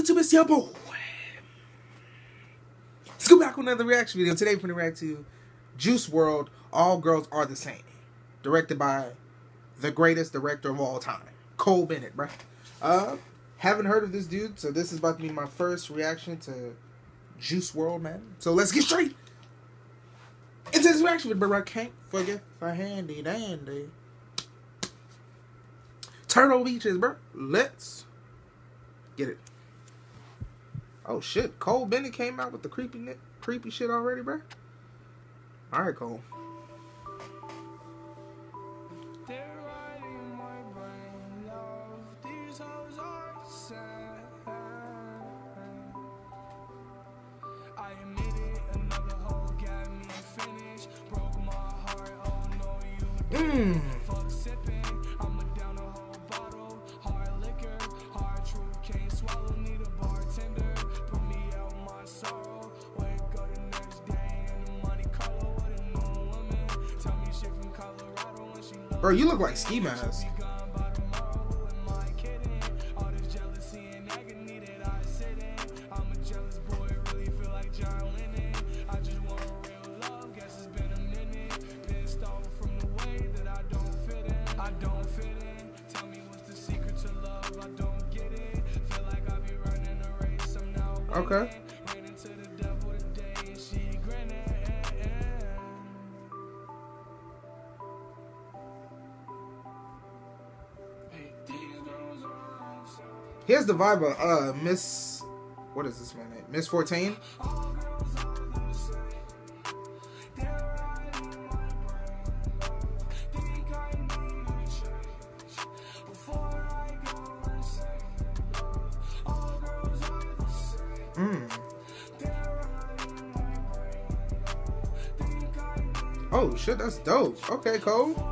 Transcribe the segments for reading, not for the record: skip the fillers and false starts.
YouTube, it's your boy. Let's go back with another reaction video. Today we're going to react to Juice WRLD, All Girls Are the Same. Directed by the greatest director of all time, Cole Bennett, bro. Haven't heard of this dude, so this is about to be my first reaction to Juice WRLD, man. So let's get straight into this reaction, but I can't forget my handy dandy. Turtle Beaches, bro. Let's get it. Oh shit, Cole Bennett came out with the creepy shit already, bro. All right, Cole. Bro, you look like Ski Mask. Okay. Here's the vibe of Miss, what is this man name? Miss 14. Oh shit, that's dope. Okay, Cole. Okay.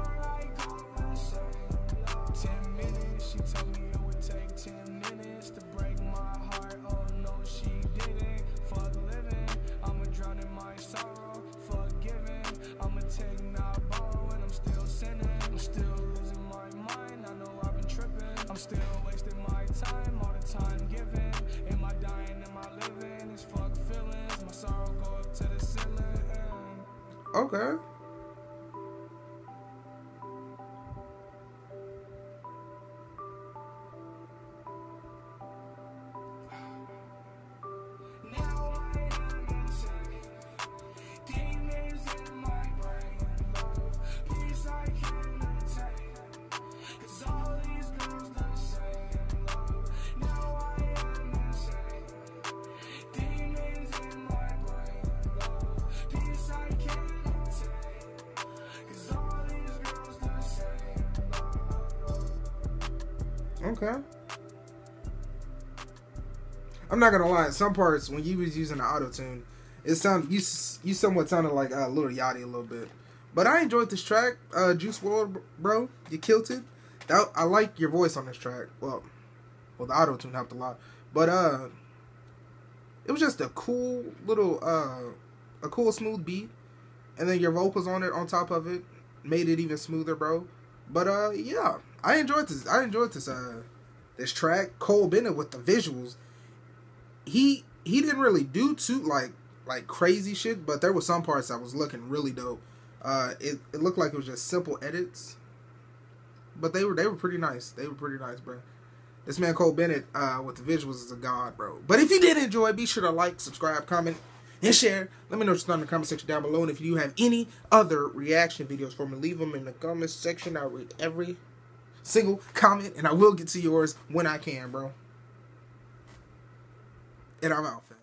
Okay. I'm not gonna lie. Some parts when you was using the auto tune, it sound you somewhat sounded like Lil Yachty a little bit. But I enjoyed this track, Juice WRLD, bro. You killed it. I like your voice on this track. Well, the auto tune helped a lot. But it was just a cool little smooth beat, and then your vocals on it on top of it made it even smoother, bro. But yeah. I enjoyed this. This track. Cole Bennett with the visuals. He didn't really do too like crazy shit, but there were some parts that was looking really dope. It looked like it was just simple edits, but they were pretty nice. They were pretty nice, bro. This man Cole Bennett with the visuals is a god, bro. But if you did enjoy, be sure to like, subscribe, comment, and share. Let me know what you thought in the comment section down below, and if you have any other reaction videos for me, leave them in the comment section. I read every single comment, and I will get to yours when I can, bro. And I'm out, fam.